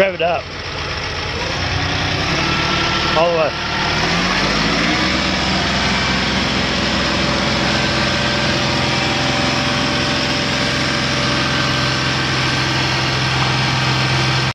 rev it up all the way.